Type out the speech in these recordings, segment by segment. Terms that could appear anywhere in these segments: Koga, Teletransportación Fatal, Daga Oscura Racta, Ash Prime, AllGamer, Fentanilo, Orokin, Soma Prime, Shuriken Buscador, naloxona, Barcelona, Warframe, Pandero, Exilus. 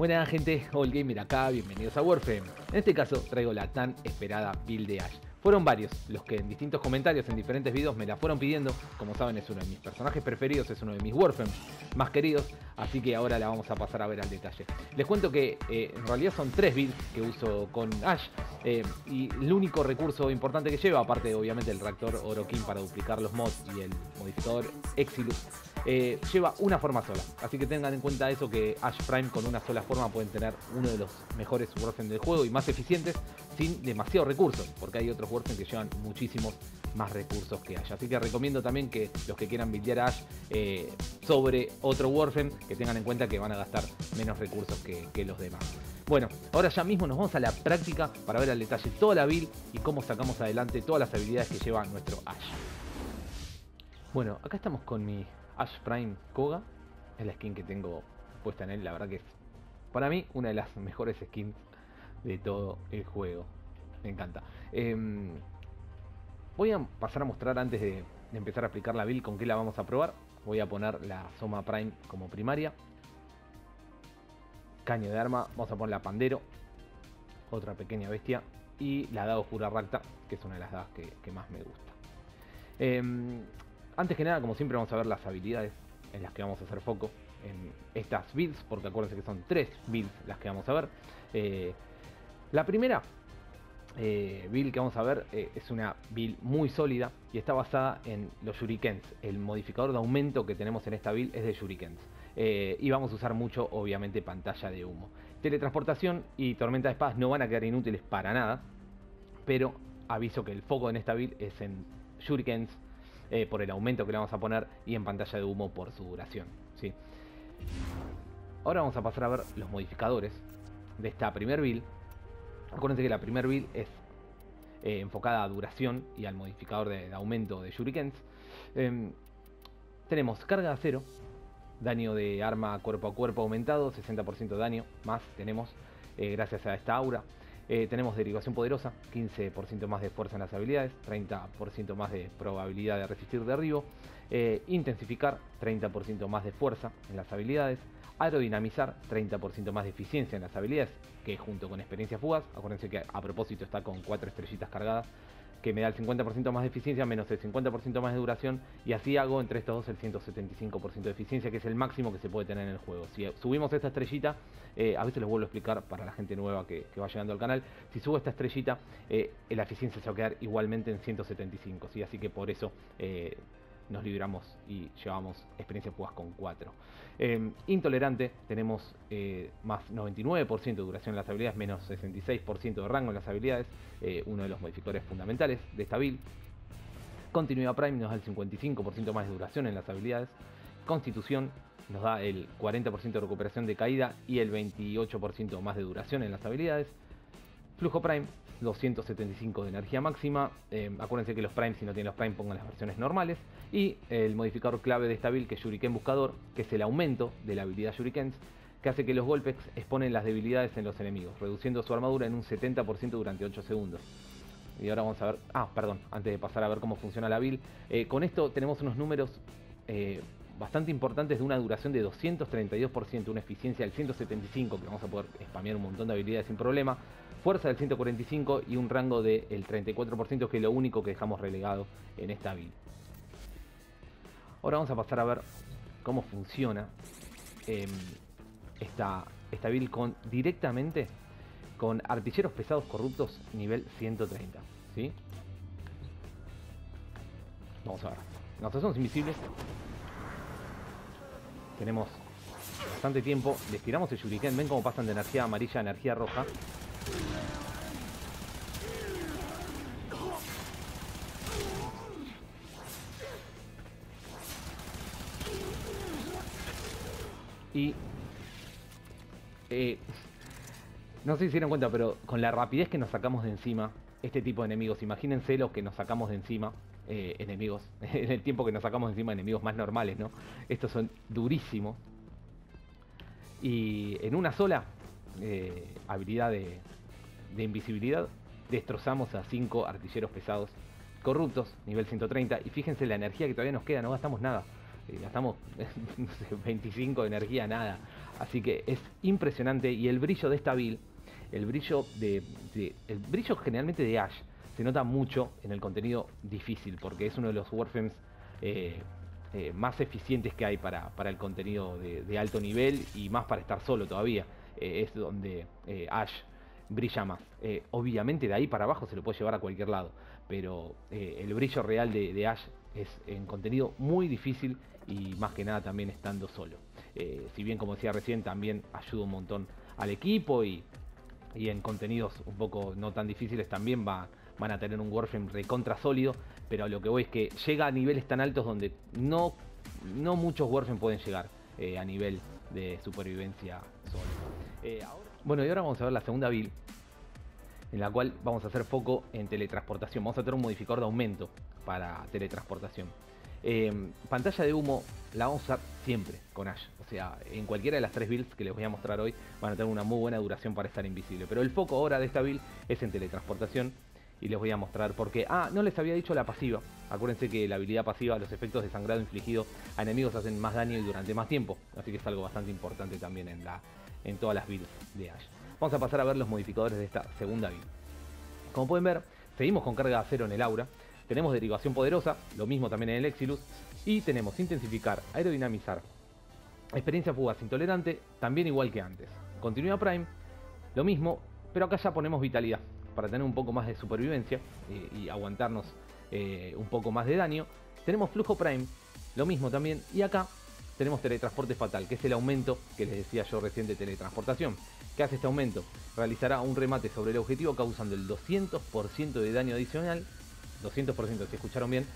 Buenas gente, AllGamer acá, bienvenidos a Warframe. En este caso traigo la tan esperada build de Ash. Fueron varios los que en distintos comentarios, en diferentes videos me la fueron pidiendo. Como saben, es uno de mis personajes preferidos, es uno de mis Warframe más queridos, así que ahora la vamos a pasar a ver al detalle. Les cuento que en realidad son tres builds que uso con Ash, y el único recurso importante que lleva, aparte obviamente el reactor Orokin para duplicar los mods y el modificador Exilus, lleva una forma sola. Así que tengan en cuenta eso, que Ash Prime con una sola forma pueden tener uno de los mejores Warframe del juego y más eficientes sin demasiados recursos, porque hay otros Warframe que llevan muchísimos más recursos que Ash. Así que recomiendo también que los que quieran buildear a Ash sobre otro Warframe, que tengan en cuenta que van a gastar menos recursos que los demás. Bueno, ahora ya mismo nos vamos a la práctica para ver al detalle toda la build y cómo sacamos adelante todas las habilidades que lleva nuestro Ash. Bueno, acá estamos con mi Ash Prime Koga. Es la skin que tengo puesta en él, la verdad que es para mí una de las mejores skins de todo el juego. Me encanta. Voy a pasar a mostrar, antes de empezar a aplicar la build, con qué la vamos a probar. Voy a poner la Soma Prime como primaria. Caño de arma, vamos a poner la Pandero, otra pequeña bestia, y la Daga Oscura Racta, que es una de las dagas que más me gusta. Antes que nada, como siempre, vamos a ver las habilidades en las que vamos a hacer foco en estas builds, porque acuérdense que son tres builds las que vamos a ver. La primera build que vamos a ver es una build muy sólida y está basada en los shurikens. El modificador de aumento que tenemos en esta build es de shurikens, y vamos a usar mucho, obviamente, pantalla de humo. Teletransportación y tormenta de espadas no van a quedar inútiles para nada, pero aviso que el foco en esta build es en shurikens, por el aumento que le vamos a poner, y en pantalla de humo por su duración, ¿sí? Ahora vamos a pasar a ver los modificadores de esta primer build. Acuérdense que la primer build es enfocada a duración y al modificador de aumento de shurikens. Tenemos carga de acero, daño de arma cuerpo a cuerpo aumentado, 60% de daño más tenemos gracias a esta aura. Tenemos derivación poderosa, 15% más de fuerza en las habilidades, 30% más de probabilidad de resistir derribo, intensificar, 30% más de fuerza en las habilidades, aerodinamizar, 30% más de eficiencia en las habilidades, que junto con experiencia fugaz, acuérdense que a propósito está con 4 estrellitas cargadas, que me da el 50% más de eficiencia, menos el 50% más de duración, y así hago entre estos dos el 175% de eficiencia, que es el máximo que se puede tener en el juego. Si subimos esta estrellita, a veces les vuelvo a explicar para la gente nueva que va llegando al canal, si subo esta estrellita, la eficiencia se va a quedar igualmente en 175, ¿sí? Así que por eso nos libramos y llevamos experiencia fugaz con 4. Intolerante, tenemos más 99% de duración en las habilidades, menos 66% de rango en las habilidades, uno de los modificadores fundamentales de esta build. Continuidad Prime nos da el 55% más de duración en las habilidades. Constitución nos da el 40% de recuperación de caída y el 28% más de duración en las habilidades. Flujo Prime, 275 de energía máxima. Acuérdense que los Prime, si no tienen los Prime, pongan las versiones normales. Y el modificador clave de esta build, que es Shuriken Buscador, que es el aumento de la habilidad Shurikens, que hace que los golpes exponen las debilidades en los enemigos, reduciendo su armadura en un 70% durante 8 segundos. Y ahora vamos a ver... antes de pasar a ver cómo funciona la build, con esto tenemos unos números bastante importantes, de una duración de 232%, una eficiencia del 175%, que vamos a poder spamear un montón de habilidades sin problema, fuerza del 145% y un rango del 34%, que es lo único que dejamos relegado en esta build. Ahora vamos a pasar a ver cómo funciona esta build directamente con artilleros pesados corruptos nivel 130, ¿sí? Vamos a ver. Nos hacemos invisibles, tenemos bastante tiempo, les tiramos el shuriken. Ven cómo pasan de energía amarilla a energía roja. Y no sé si se dieron cuenta, pero con la rapidez que nos sacamos de encima este tipo de enemigos, imagínense los que nos sacamos de encima, enemigos, en el tiempo que nos sacamos de encima enemigos más normales, ¿no? Estos son durísimos. Y en una sola habilidad de invisibilidad destrozamos a 5 artilleros pesados corruptos nivel 130. Y fíjense la energía que todavía nos queda, no gastamos nada. gastamos 25 de energía, nada. Así que es impresionante. Y el brillo de esta build, el brillo el brillo generalmente de Ash, se nota mucho en el contenido difícil, porque es uno de los Warframes más eficientes que hay para el contenido de alto nivel, y más para estar solo todavía. Es donde Ash brilla más. Obviamente de ahí para abajo se lo puede llevar a cualquier lado, pero el brillo real de Ash es en contenido muy difícil, y más que nada también estando solo. Si bien, como decía recién, también ayuda un montón al equipo, y en contenidos un poco no tan difíciles también van a tener un Warframe recontra sólido, pero a lo que voy es que llega a niveles tan altos donde no muchos Warframe pueden llegar a nivel de supervivencia solo. Bueno, y ahora vamos a ver la segunda build, en la cual vamos a hacer foco en teletransportación. Vamos a tener un modificador de aumento para teletransportación. Pantalla de humo la vamos a usar siempre con Ash. O sea, en cualquiera de las tres builds que les voy a mostrar hoy van a tener una muy buena duración para estar invisible. Pero el foco ahora de esta build es en teletransportación, y les voy a mostrar por qué. Ah, no les había dicho la pasiva. Acuérdense que la habilidad pasiva, los efectos de sangrado infligido a enemigos, hacen más daño y durante más tiempo. Así que es algo bastante importante también en todas las builds de Ash. Vamos a pasar a ver los modificadores de esta segunda build. Como pueden ver, seguimos con carga de acero en el aura. Tenemos derivación poderosa, lo mismo también en el Exilus. Y tenemos intensificar, aerodinamizar, experiencia fugaz intolerante, también igual que antes. Continuidad Prime, lo mismo, pero acá ya ponemos vitalidad, para tener un poco más de supervivencia y aguantarnos un poco más de daño. Tenemos flujo Prime, lo mismo también, y acá tenemos teletransporte fatal, que es el aumento que les decía yo recién de teletransportación. ¿Qué hace este aumento? Realizará un remate sobre el objetivo causando el 200% de daño adicional, 200% si escucharon bien,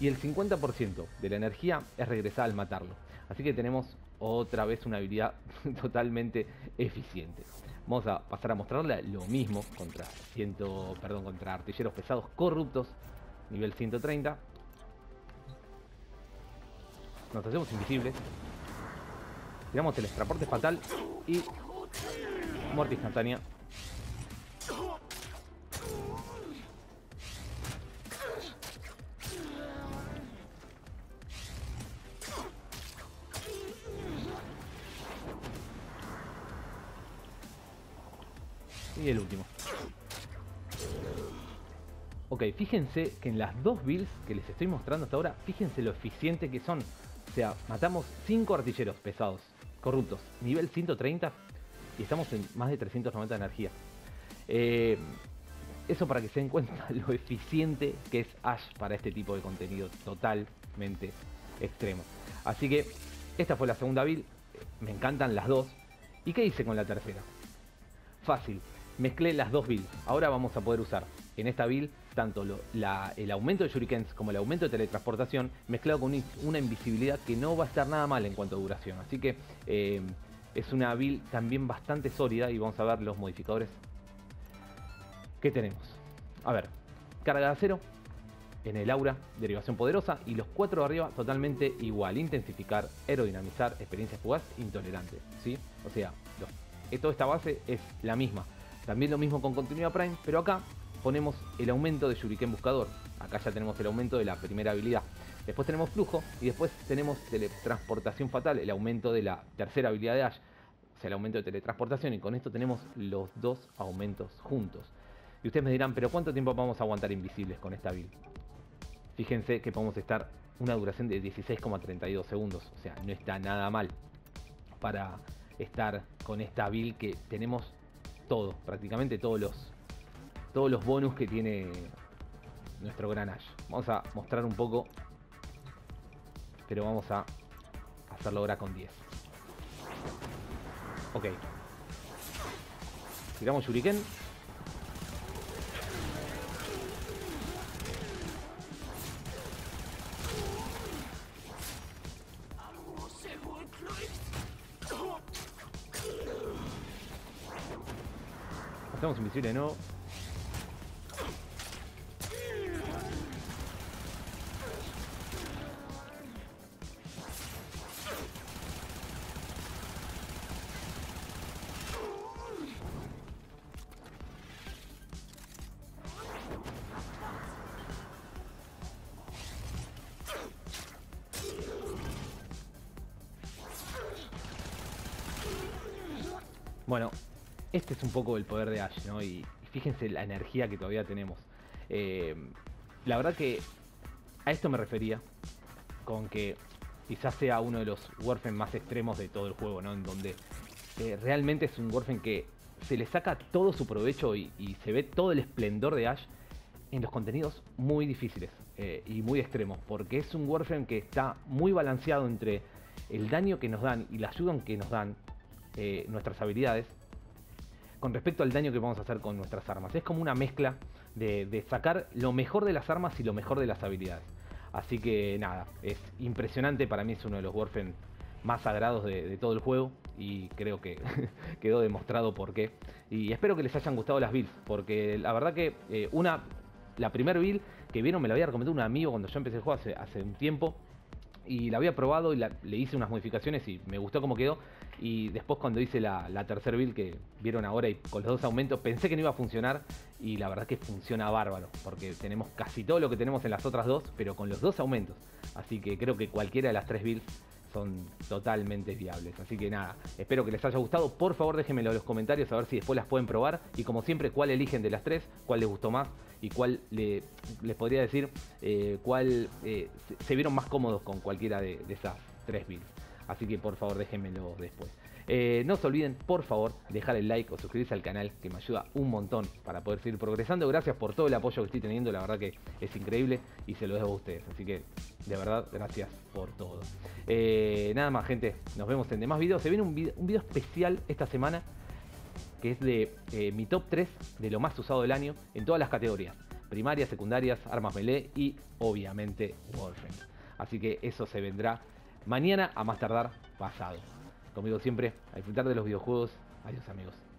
y el 50% de la energía es regresada al matarlo. Así que tenemos otra vez una habilidad totalmente eficiente. Vamos a pasar a mostrarle lo mismo contra artilleros pesados corruptos, nivel 130. Nos hacemos invisibles, tiramos el teletransporte fatal y muerte instantánea. Y el último. Ok, fíjense que en las dos builds que les estoy mostrando hasta ahora, fíjense lo eficiente que son. O sea, matamos 5 artilleros pesados, corruptos, nivel 130, y estamos en más de 390 de energía. Eso para que se den cuenta lo eficiente que es Ash para este tipo de contenido totalmente extremo. Así que esta fue la segunda build, me encantan las dos. ¿Y qué hice con la tercera? Fácil. Mezclé las dos builds. Ahora vamos a poder usar en esta build tanto el aumento de shurikens como el aumento de teletransportación, mezclado con una invisibilidad que no va a estar nada mal en cuanto a duración. Así que es una build también bastante sólida, y vamos a ver los modificadores que tenemos. A ver, carga de acero en el aura, derivación poderosa, y los 4 de arriba totalmente igual. Intensificar, aerodinamizar, experiencia fugaz, intolerante, ¿sí? O sea, toda esta base es la misma. También lo mismo con continuidad Prime, pero acá ponemos el aumento de Shuriken Buscador. Acá ya tenemos el aumento de la primera habilidad. Después tenemos flujo, y después tenemos teletransportación fatal, el aumento de la tercera habilidad de Ash. O sea, el aumento de teletransportación, y con esto tenemos los dos aumentos juntos. Y ustedes me dirán, pero ¿cuánto tiempo vamos a aguantar invisibles con esta build? Fíjense que podemos estar una duración de 16,32 segundos. O sea, no está nada mal para estar con esta build, que tenemos todo, prácticamente todos los bonus que tiene nuestro gran Ash. Vamos a mostrar un poco, pero vamos a hacerlo ahora con 10. Ok, tiramos shuriken, hacemos invisible de nuevo. Bueno, este es un poco el poder de Ash, ¿no? Y fíjense la energía que todavía tenemos. La verdad que a esto me refería con que quizás sea uno de los Warframe más extremos de todo el juego, ¿no? En donde realmente es un Warframe que se le saca todo su provecho y se ve todo el esplendor de Ash en los contenidos muy difíciles y muy extremos, porque es un Warframe que está muy balanceado entre el daño que nos dan y la ayuda que nos dan nuestras habilidades con respecto al daño que vamos a hacer con nuestras armas. Es como una mezcla de sacar lo mejor de las armas y lo mejor de las habilidades. Así que nada, es impresionante. Para mí es uno de los Warframe más sagrados de todo el juego. Y creo que quedó demostrado por qué. Y espero que les hayan gustado las builds, porque la verdad que la primera build que vieron me la había recomendado un amigo cuando yo empecé el juego hace un tiempo. Y la había probado y le hice unas modificaciones y me gustó cómo quedó. Y después cuando hice la tercera build que vieron ahora y con los dos aumentos, pensé que no iba a funcionar. Y la verdad que funciona bárbaro, porque tenemos casi todo lo que tenemos en las otras dos, pero con los dos aumentos. Así que creo que cualquiera de las tres builds son totalmente viables. Así que nada, espero que les haya gustado. Por favor déjenmelo en los comentarios a ver si después las pueden probar. Y como siempre, cuál eligen de las tres, cuál les gustó más y cuál les podría decir cuál se vieron más cómodos con cualquiera de esas tres builds. Así que por favor déjenmelo después. No se olviden por favor dejar el like o suscribirse al canal, que me ayuda un montón para poder seguir progresando. Gracias por todo el apoyo que estoy teniendo, la verdad que es increíble y se lo dejo a ustedes. Así que de verdad gracias por todo. Nada más gente, nos vemos en demás videos. Se viene un video especial esta semana que es de mi top 3 de lo más usado del año en todas las categorías: primarias, secundarias, armas melee y obviamente Warframe. Así que eso se vendrá mañana, a más tardar pasado. Conmigo siempre, a disfrutar de los videojuegos. Adiós amigos.